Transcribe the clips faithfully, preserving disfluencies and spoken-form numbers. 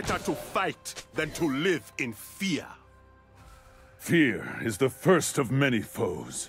Better to fight than to live in fear. Fear is the first of many foes.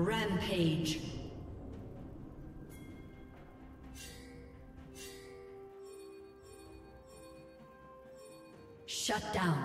Rampage. Shut down.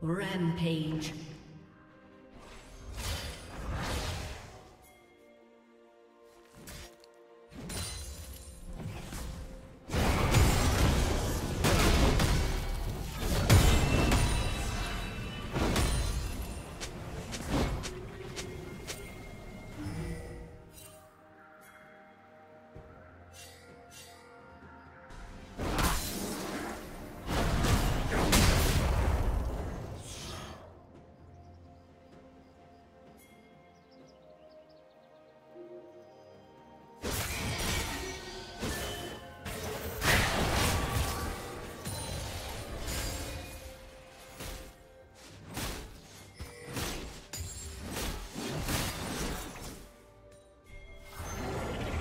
Rampage.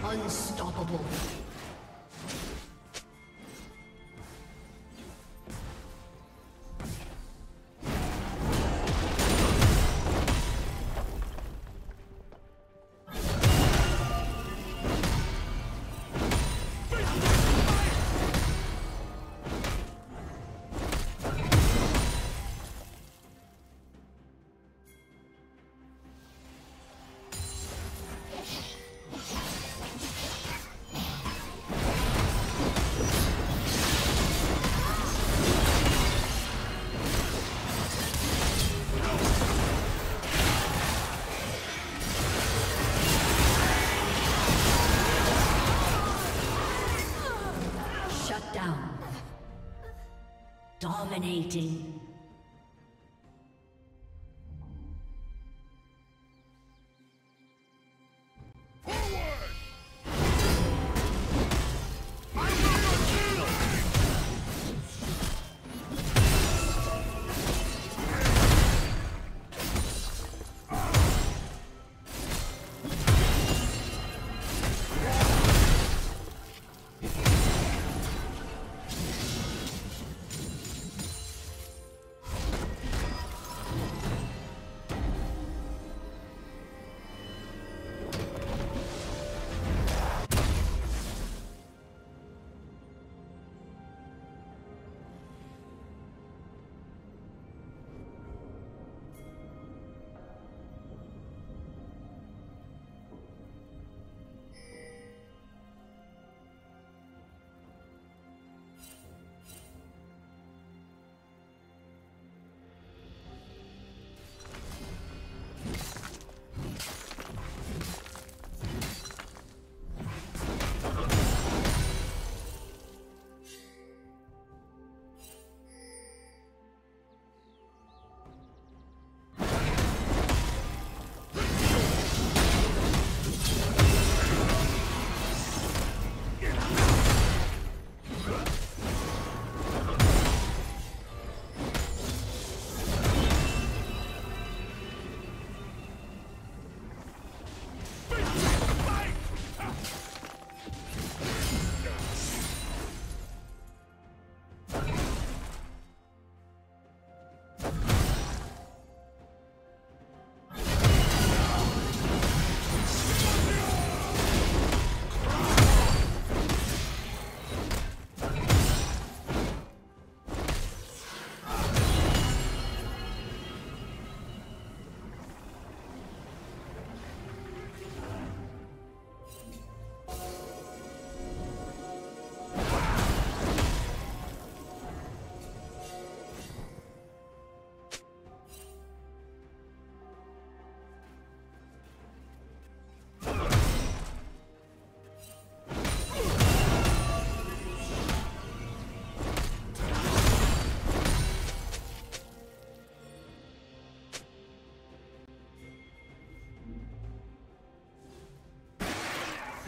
Unstoppable. Dominating.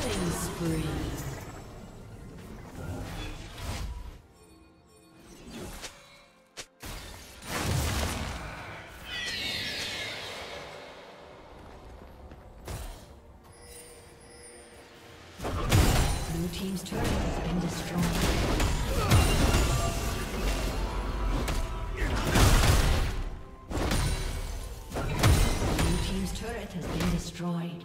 Killing spree. Team's turret has been destroyed. Blue team's turret has been destroyed.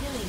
Killing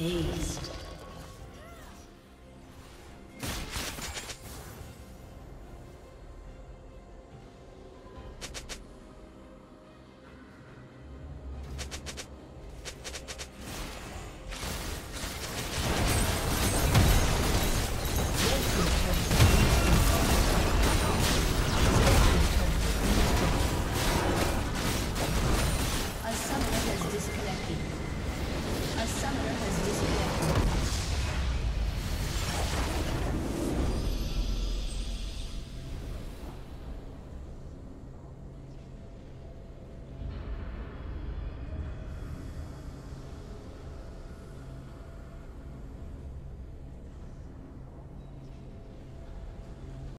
Aced.